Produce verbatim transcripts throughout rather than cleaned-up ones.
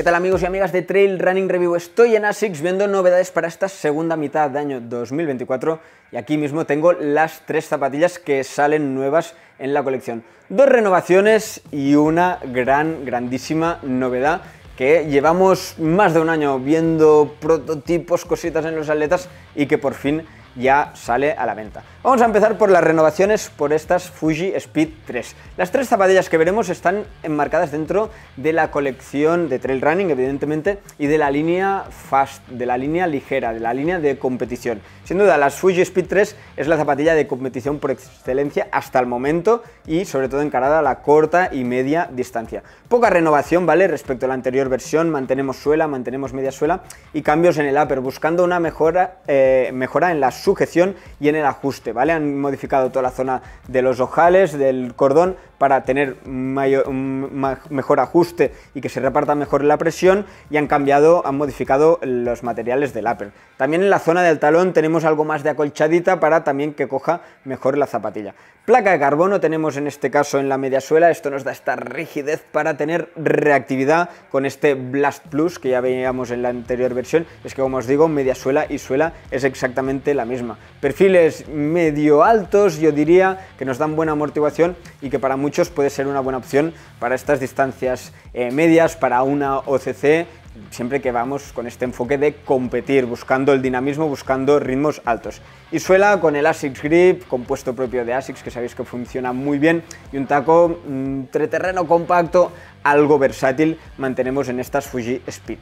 ¿Qué tal amigos y amigas de Trail Running Review? Estoy en ASICS viendo novedades para esta segunda mitad de año dos mil veinticuatro y aquí mismo tengo las tres zapatillas que salen nuevas en la colección. Dos renovaciones y una gran, grandísima novedad que llevamos más de un año viendo prototipos, cositas en los atletas y que por fin ya sale a la venta. Vamos a empezar por las renovaciones por estas Fuji Speed tres. Las tres zapatillas que veremos están enmarcadas dentro de la colección de Trail Running, evidentemente, y de la línea Fast, de la línea ligera, de la línea de competición. Sin duda, las Fuji Speed tres es la zapatilla de competición por excelencia hasta el momento y sobre todo encarada a la corta y media distancia. Poca renovación, ¿vale? Respecto a la anterior versión, mantenemos suela, mantenemos media suela y cambios en el upper, buscando una mejora, eh, mejora en la sujeción y en el ajuste, ¿vale? Han modificado toda la zona de los ojales, del cordón, para tener mayor, mejor ajuste y que se reparta mejor la presión, y han cambiado, han modificado los materiales del upper. También en la zona del talón tenemos algo más de acolchadita para también que coja mejor la zapatilla. Placa de carbono tenemos en este caso en la media suela, esto nos da esta rigidez para tener reactividad con este Blast Plus que ya veíamos en la anterior versión. Es que como os digo, media suela y suela es exactamente la misma. Perfiles medio altos, yo diría, que nos dan buena amortiguación y que para muchos puede ser una buena opción para estas distancias eh, medias, para una O C C, siempre que vamos con este enfoque de competir, buscando el dinamismo, buscando ritmos altos. Y suela con el ASICS Grip, compuesto propio de ASICS, que sabéis que funciona muy bien, y un taco entre terreno compacto, algo versátil, mantenemos en estas Fuji Speed.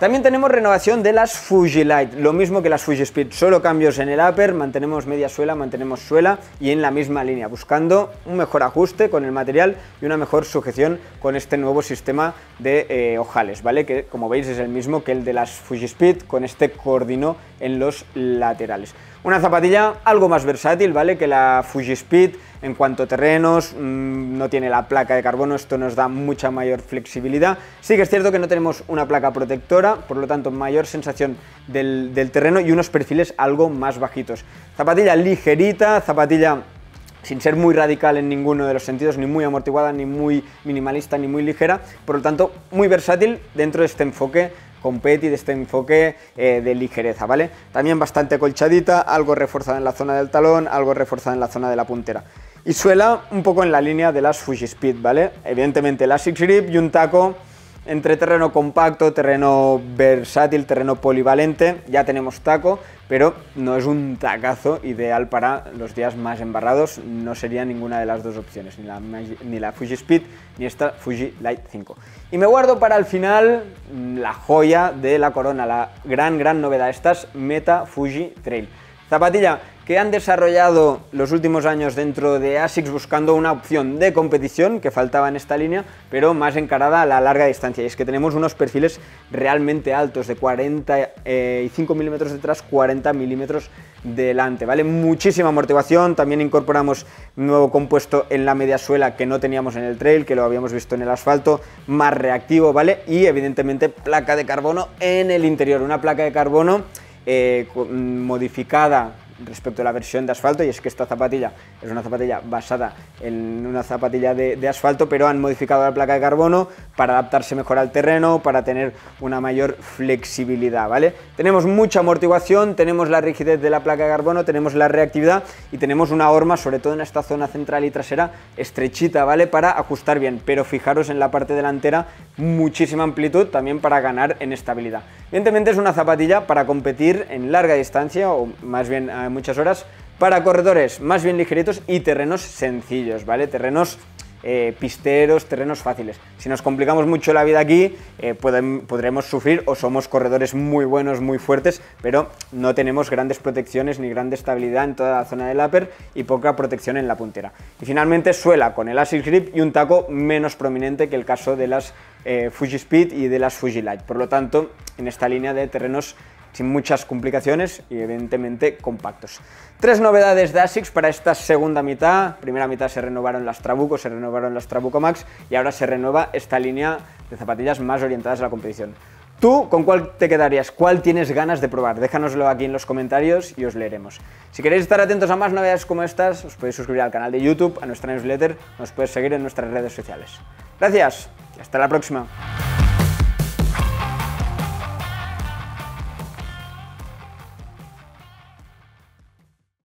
También tenemos renovación de las Fuji Lite, lo mismo que las Fuji Speed, solo cambios en el upper, mantenemos media suela, mantenemos suela y en la misma línea, buscando un mejor ajuste con el material y una mejor sujeción con este nuevo sistema de eh, ojales, ¿vale? Que como veis es el mismo que el de las Fuji Speed, con este cordino en los laterales. Una zapatilla algo más versátil, ¿vale? Que la Fuji Speed en cuanto a terrenos, mmm, no tiene la placa de carbono, esto nos da mucha mayor flexibilidad. Sí que es cierto que no tenemos una placa protectora, por lo tanto mayor sensación del, del terreno y unos perfiles algo más bajitos. Zapatilla ligerita, zapatilla sin ser muy radical en ninguno de los sentidos, ni muy amortiguada, ni muy minimalista, ni muy ligera, por lo tanto muy versátil dentro de este enfoque competi, de este enfoque eh, de ligereza, ¿vale? También bastante colchadita, algo reforzada en la zona del talón, algo reforzada en la zona de la puntera. Y suela un poco en la línea de las Fuji Speed, ¿vale? Evidentemente el ASICS Grip y un taco entre terreno compacto, terreno versátil, terreno polivalente. Ya tenemos taco, pero no es un tacazo ideal para los días más embarrados, no sería ninguna de las dos opciones, ni la, ni la Fuji Speed ni esta Fuji Lite cinco. Y me guardo para el final la joya de la corona, la gran, gran novedad, estas Meta Fuji Trail. Zapatilla que han desarrollado los últimos años dentro de ASICS buscando una opción de competición que faltaba en esta línea, pero más encarada a la larga distancia. Y es que tenemos unos perfiles realmente altos, de cuarenta y cinco milímetros detrás, cuarenta milímetros delante, ¿vale? Muchísima amortiguación, también incorporamos nuevo compuesto en la media suela que no teníamos en el trail, que lo habíamos visto en el asfalto, más reactivo, ¿vale? Y evidentemente placa de carbono en el interior, una placa de carbono eh, modificada respecto a la versión de asfalto, y es que esta zapatilla es una zapatilla basada en una zapatilla de, de asfalto, pero han modificado la placa de carbono para adaptarse mejor al terreno, para tener una mayor flexibilidad, ¿vale? Tenemos mucha amortiguación, tenemos la rigidez de la placa de carbono, tenemos la reactividad y tenemos una horma, sobre todo en esta zona central y trasera, estrechita, ¿vale? Para ajustar bien, pero fijaros en la parte delantera, muchísima amplitud también para ganar en estabilidad. Evidentemente es una zapatilla para competir en larga distancia, o más bien a muchas horas, para corredores más bien ligeritos y terrenos sencillos, ¿vale? Terrenos eh, pisteros, terrenos fáciles. Si nos complicamos mucho la vida aquí, eh, pueden, podremos sufrir, o somos corredores muy buenos, muy fuertes, pero no tenemos grandes protecciones ni gran estabilidad en toda la zona del upper y poca protección en la puntera. Y finalmente suela con el ASICS Grip y un taco menos prominente que el caso de las eh, Fuji Speed y de las Fuji Lite, por lo tanto en esta línea de terrenos sin muchas complicaciones y evidentemente compactos. Tres novedades de ASICS para esta segunda mitad. Primera mitad se renovaron las Trabuco, se renovaron las Trabuco Max y ahora se renueva esta línea de zapatillas más orientadas a la competición. ¿Tú con cuál te quedarías? ¿Cuál tienes ganas de probar? Déjanoslo aquí en los comentarios y os leeremos. Si queréis estar atentos a más novedades como estas, os podéis suscribir al canal de YouTube, a nuestra newsletter, nos podéis seguir en nuestras redes sociales. Gracias y hasta la próxima.